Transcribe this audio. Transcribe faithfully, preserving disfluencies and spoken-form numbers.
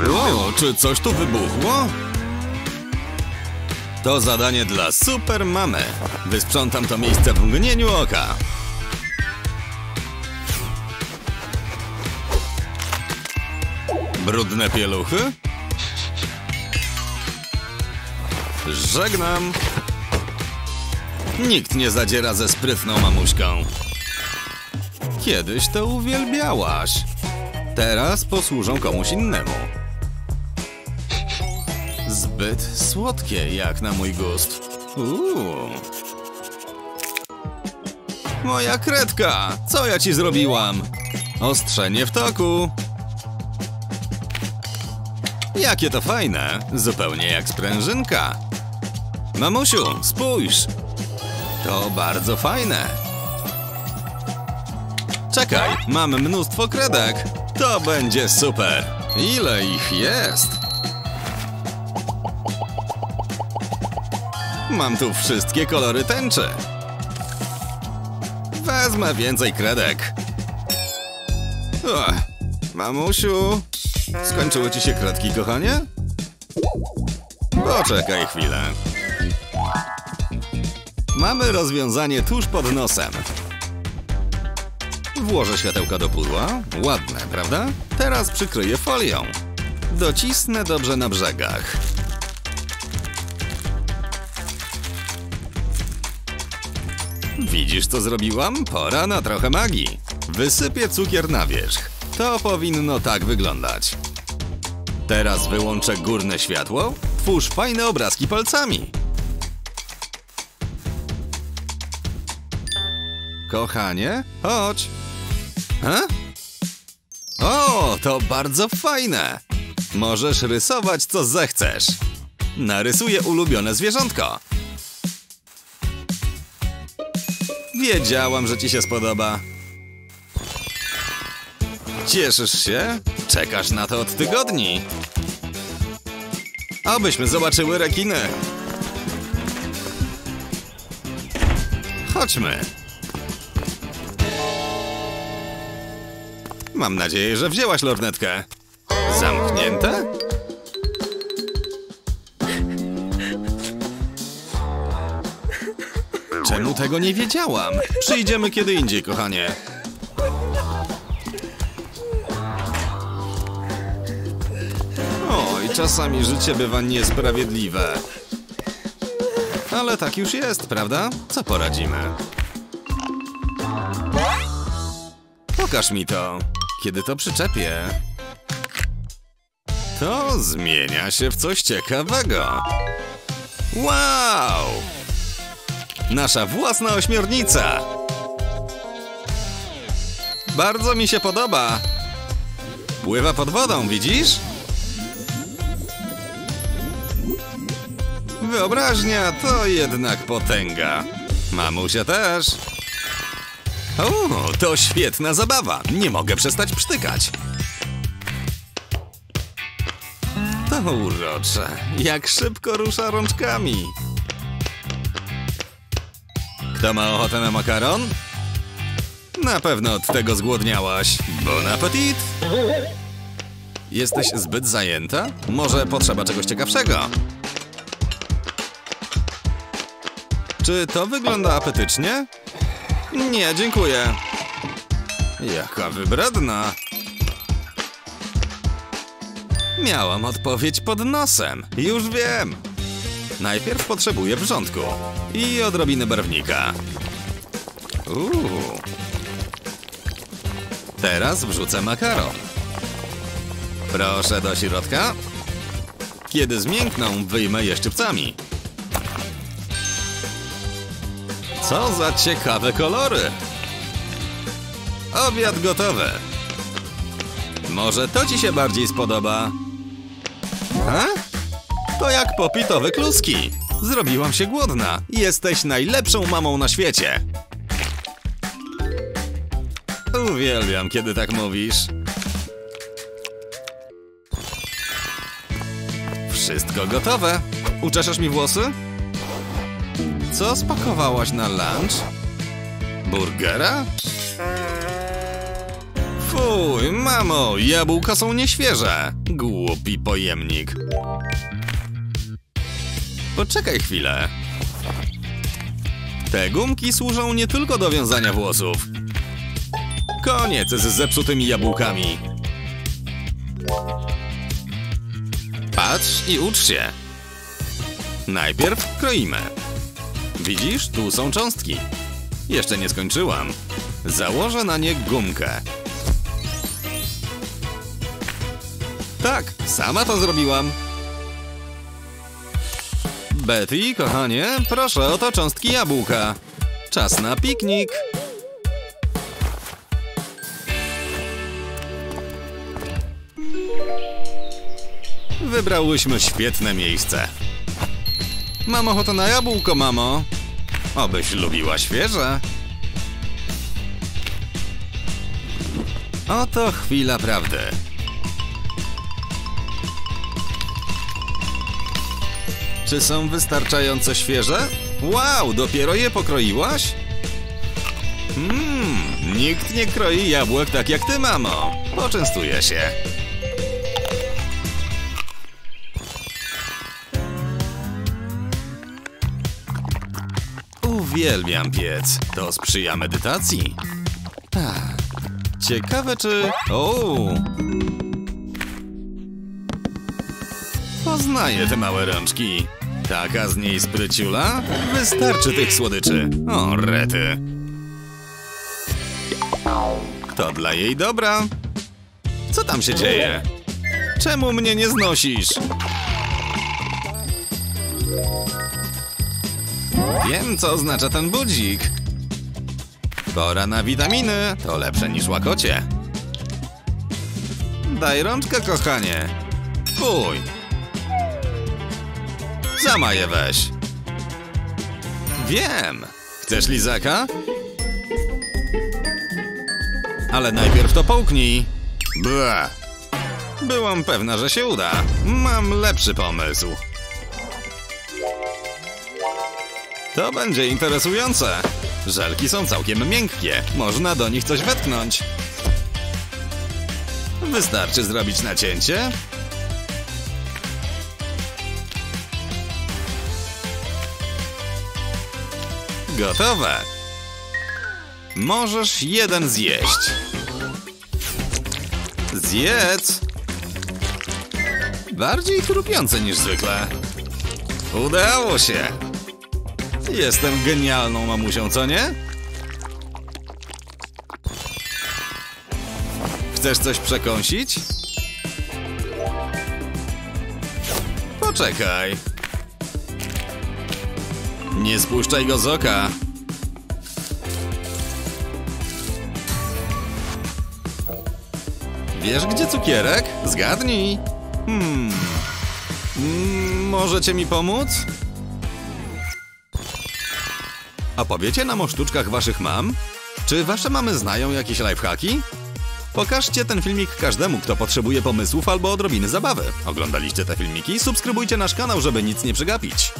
O, czy coś tu wybuchło? To zadanie dla super mamy. Wysprzątam to miejsce w mgnieniu oka. Brudne pieluchy? Żegnam. Nikt nie zadziera ze sprytną mamuśką. Kiedyś to uwielbiałaś. Teraz posłużą komuś innemu. Zbyt słodkie jak na mój gust. Uuu. Moja kredka! Co ja ci zrobiłam? Ostrzenie w toku. Jakie to fajne. Zupełnie jak sprężynka. Mamusiu, spójrz. To bardzo fajne. Czekaj, mam mnóstwo kredek. To będzie super. Ile ich jest? Mam tu wszystkie kolory tęczy. Wezmę więcej kredek. Uch, mamusiu... Skończyły ci się kredki, kochanie? Poczekaj chwilę. Mamy rozwiązanie tuż pod nosem. Włożę światełka do pudła. Ładne, prawda? Teraz przykryję folią. Docisnę dobrze na brzegach. Widzisz, co zrobiłam? Pora na trochę magii. Wysypię cukier na wierzch. To powinno tak wyglądać. Teraz wyłączę górne światło. Twórz fajne obrazki palcami. Kochanie, chodź. Ha? O, to bardzo fajne. Możesz rysować, co zechcesz. Narysuję ulubione zwierzątko. Wiedziałam, że ci się spodoba. Cieszysz się? Czekasz na to od tygodni. Abyśmy zobaczyły rekiny. Chodźmy. Mam nadzieję, że wzięłaś lornetkę. Zamknięte? Czemu tego nie wiedziałam? Przyjdziemy kiedy indziej, kochanie. Czasami życie bywa niesprawiedliwe. Ale tak już jest, prawda? Co poradzimy? Pokaż mi to. Kiedy to przyczepię, to zmienia się w coś ciekawego. Wow! Nasza własna ośmiornica! Bardzo mi się podoba. Pływa pod wodą, widzisz? Wyobraźnia to jednak potęga. Mamusia też. O, to świetna zabawa. Nie mogę przestać psztykać. To urocze. Jak szybko rusza rączkami. Kto ma ochotę na makaron? Na pewno od tego zgłodniałaś. Bon appetit. Jesteś zbyt zajęta? Może potrzeba czegoś ciekawszego? Czy to wygląda apetycznie? Nie, dziękuję. Jaka wybredna. Miałam odpowiedź pod nosem. Już wiem. Najpierw potrzebuję wrzątku i odrobinę barwnika. Uuu. Teraz wrzucę makaron. Proszę do środka. Kiedy zmiękną, wyjmę je szczypcami. Co za ciekawe kolory! Obiad gotowy! Może to ci się bardziej spodoba? Ha? To jak popitowe kluski! Zrobiłam się głodna! Jesteś najlepszą mamą na świecie! Uwielbiam, kiedy tak mówisz. Wszystko gotowe! Uczeszasz mi włosy? Co spakowałaś na lunch? Burgera? Fuj, mamo, jabłka są nieświeże. Głupi pojemnik. Poczekaj chwilę. Te gumki służą nie tylko do wiązania włosów. Koniec z zepsutymi jabłkami. Patrz i ucz się. Najpierw kroimy. Widzisz, tu są cząstki. Jeszcze nie skończyłam. Założę na nie gumkę. Tak, sama to zrobiłam. Betty, kochanie, proszę o to cząstki jabłka. Czas na piknik. Wybrałyśmy świetne miejsce. Mam ochotę na jabłko, mamo. Obyś lubiła świeże. Oto chwila prawdy. Czy są wystarczająco świeże? Wow, dopiero je pokroiłaś? Mmm, nikt nie kroi jabłek tak jak ty, mamo. Poczęstuję się. Uwielbiam piec. To sprzyja medytacji. Ah, ciekawe czy... O! Poznaję te małe rączki. Taka z niej spryciula? Wystarczy tych słodyczy. O, rety. To dla jej dobra. Co tam się dzieje? Czemu mnie nie znosisz? Wiem, co oznacza ten budzik. Pora na witaminy. To lepsze niż łakocie. Daj rączkę, kochanie. Fuj. Sama je weź. Wiem. Chcesz lizaka? Ale najpierw to połknij. Bła. Byłam pewna, że się uda. Mam lepszy pomysł. To będzie interesujące. Żelki są całkiem miękkie. Można do nich coś wetknąć. Wystarczy zrobić nacięcie. Gotowe. Możesz jeden zjeść. Zjedz. Bardziej chrupiące niż zwykle. Udało się. Jestem genialną mamusią, co nie? Chcesz coś przekąsić? Poczekaj. Nie spuszczaj go z oka. Wiesz, gdzie cukierek? Zgadnij. Hmm. Możecie mi pomóc? Opowiecie nam o sztuczkach waszych mam? Czy wasze mamy znają jakieś lifehacki? Pokażcie ten filmik każdemu, kto potrzebuje pomysłów albo odrobiny zabawy. Oglądaliście te filmiki? Subskrybujcie nasz kanał, żeby nic nie przegapić.